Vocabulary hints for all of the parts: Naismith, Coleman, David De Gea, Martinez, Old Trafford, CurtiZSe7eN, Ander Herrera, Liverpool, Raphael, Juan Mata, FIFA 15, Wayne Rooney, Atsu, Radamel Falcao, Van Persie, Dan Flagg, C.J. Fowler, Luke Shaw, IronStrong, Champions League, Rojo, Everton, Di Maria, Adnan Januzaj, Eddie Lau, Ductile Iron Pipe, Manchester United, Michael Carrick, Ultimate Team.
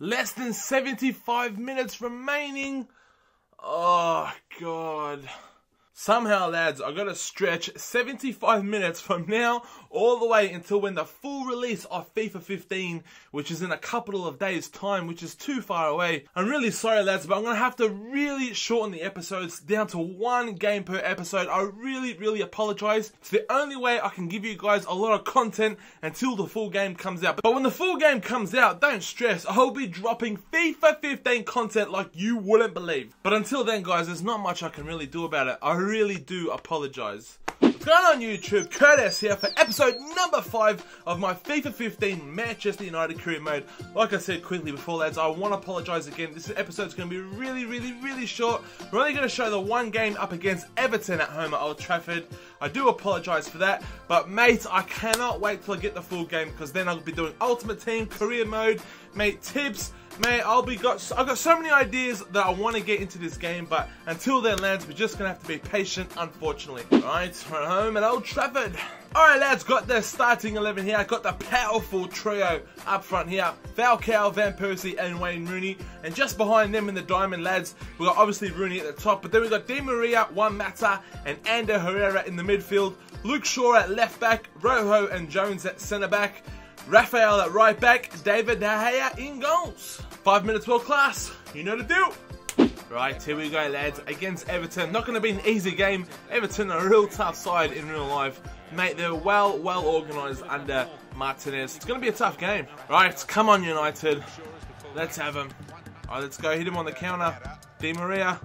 Less than 75 minutes remaining. Oh, God. Somehow, lads, I got to stretch 75 minutes from now all the way until when the full release of FIFA 15, which is in a couple of days' time, which is too far away. I'm really sorry, lads, but I'm going to have to really shorten the episodes down to one game per episode. I really apologize. It's the only way I can give you guys a lot of content until the full game comes out. But when the full game comes out, don't stress. I'll be dropping FIFA 15 content like you wouldn't believe. But until then, guys, there's not much I can really do about it. I really do apologize. What's going on, YouTube? CurtiZSe7eN here for episode number 5 of my FIFA 15 Manchester United career mode. Like I said quickly before, lads, I want to apologize again. This episode's going to be really short. We're only going to show the one game up against Everton at home at Old Trafford. I do apologize for that, but mate, I cannot wait till I get the full game, because then I'll be doing Ultimate Team, career mode, mate, tips. Mate, I've got so many ideas that I want to get into this game, but until then, lads, we're just going to have to be patient, unfortunately. Alright, we're at home at Old Trafford. Alright, lads, got the starting 11 here. Got the powerful trio up front here. Falcao, Van Persie, and Wayne Rooney. And just behind them in the diamond, lads, we got obviously Rooney at the top, but then we got Di Maria, Juan Mata, and Ander Herrera in the midfield. Luke Shaw at left back, Rojo and Jones at centre back. Raphael at right back, David De Gea in goals. 5 minutes, world class. You know the deal. Right, here we go, lads, against Everton. Not going to be an easy game. Everton are a real tough side in real life. Mate, they're well organised under Martinez. It's going to be a tough game. Right, come on, United. Let's have him. All right, let's go. Hit him on the counter. Di Maria.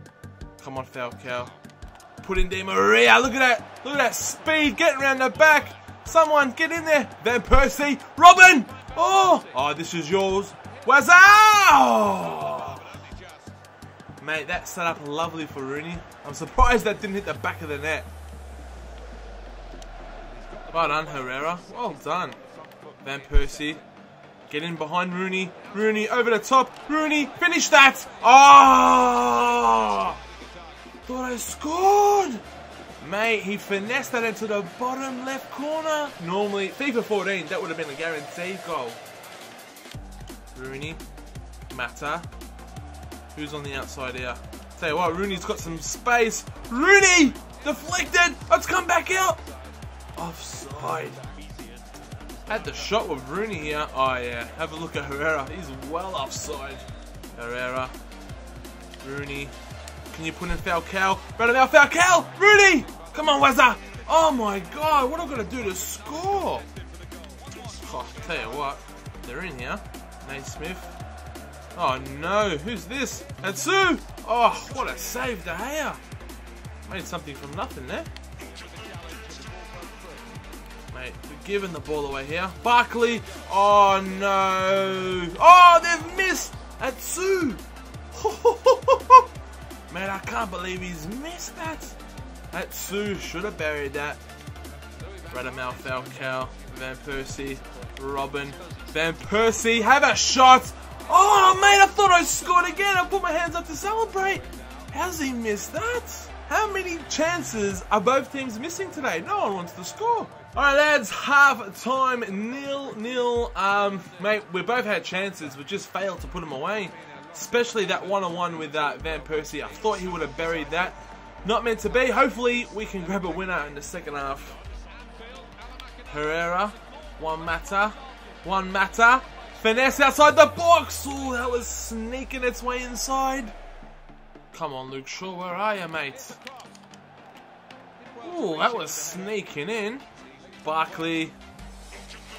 Come on, Falcao. Put in Di Maria. Look at that. Look at that speed. Getting around the back. Someone, get in there. Van Persie. Robin. Oh, oh, this is yours. Wazza! Oh. Mate, that set up lovely for Rooney. I'm surprised that didn't hit the back of the net. Well done, Herrera. Well done. Van Persie. Get in behind Rooney. Rooney over the top. Rooney, finish that. Oh! Thought I scored. Mate, he finessed that into the bottom left corner. Normally, FIFA 14, that would have been a guaranteed goal. Rooney, Mata. Who's on the outside here? Tell you what, Rooney's got some space. Rooney! Deflected! Let's come back out! Offside. Had the shot with Rooney here. Oh, yeah. Have a look at Herrera. He's well offside. Herrera. Rooney. Can you put in Falcao? Radamel Falcao! Rooney! Come on, Wazza! Oh my god, what am I going to do to score? Oh, I tell you what, they're in here. Naismith. Oh no, who's this? Atsu! Oh, what a save, De Gea. Made something from nothing there. Mate, we're giving the ball away here. Barkley! Oh no! Oh, they've missed! Atsu! Man, I can't believe he's missed that. Atsu should have buried that. Radamel Falcao, Van Persie, Robin. Van Persie, have a shot. Oh, mate, I thought I scored again. I put my hands up to celebrate. How's he missed that? How many chances are both teams missing today? No one wants to score. Alright, lads, half time, 0-0. Mate, we both had chances. We just failed to put them away. Especially that one-on-one with Van Persie. I thought he would have buried that. Not meant to be. Hopefully, we can grab a winner in the second half. Herrera. Juan Mata. Juan Mata. Finesse outside the box. Oh, that was sneaking its way inside. Come on, Luke Shaw. Where are you, mate? Oh, that was sneaking in. Barkley.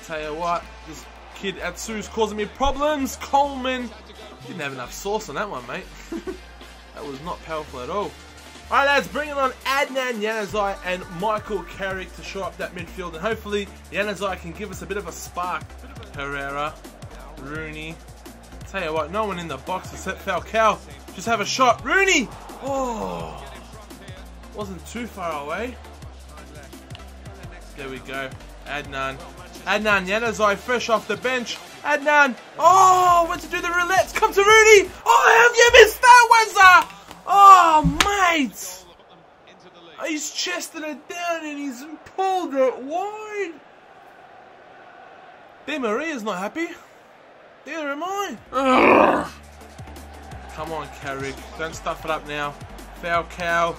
Tell you what. This kid Atsu's causing me problems. Coleman. Didn't have enough sauce on that one, mate. That was not powerful at all. Alright, lads, bringing on Adnan Januzaj and Michael Carrick to shore up that midfield. And hopefully, Januzaj can give us a bit of a spark. Herrera, Rooney. Tell you what, no one in the box except Falcao. Just have a shot. Rooney! Oh! Wasn't too far away. There we go. Adnan. Adnan Januzaj fresh off the bench. Adnan, oh, went to do the roulette. Come to Rooney. Oh, have you missed that, Wazza? Oh, mate. He's chested it down and he's pulled it wide. Di Maria's not happy. Neither am I. Ugh. Come on, Carrick. Don't stuff it up now. Falcao.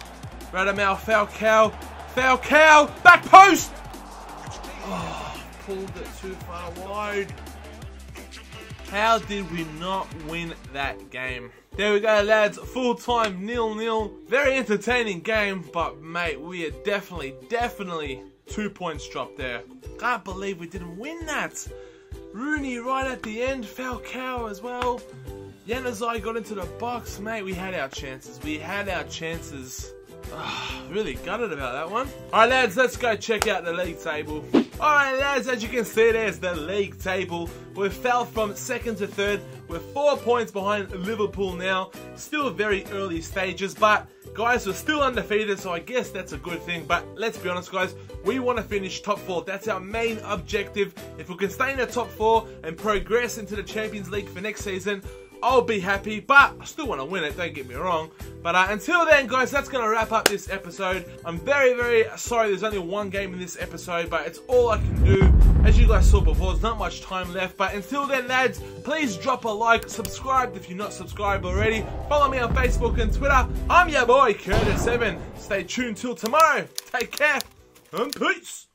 Radamel Falcao. Falcao. Back post. Oh, pulled it too far wide. How did we not win that game? There we go, lads. Full time 0-0. Very entertaining game, but mate, we are definitely 2 points dropped there. Can't believe we didn't win that. Rooney right at the end, Falcao as well. Januzaj got into the box, mate. We had our chances. We had our chances. Ugh, really gutted about that one. Alright lads, let's go check out the league table. Alright lads, as you can see, there's the league table. We fell from second to third. We're 4 points behind Liverpool now. Still very early stages, but guys, we're still undefeated, so I guess that's a good thing. But let's be honest, guys, we want to finish top four. That's our main objective. If we can stay in the top four and progress into the Champions League for next season, I'll be happy, but I still want to win it, don't get me wrong. But until then, guys, that's going to wrap up this episode. I'm very sorry there's only one game in this episode, but it's all I can do. As you guys saw before, there's not much time left. But until then, lads, please drop a like, subscribe if you're not subscribed already. Follow me on Facebook and Twitter. I'm your boy, CurtiZSe7eN. Stay tuned till tomorrow. Take care and peace.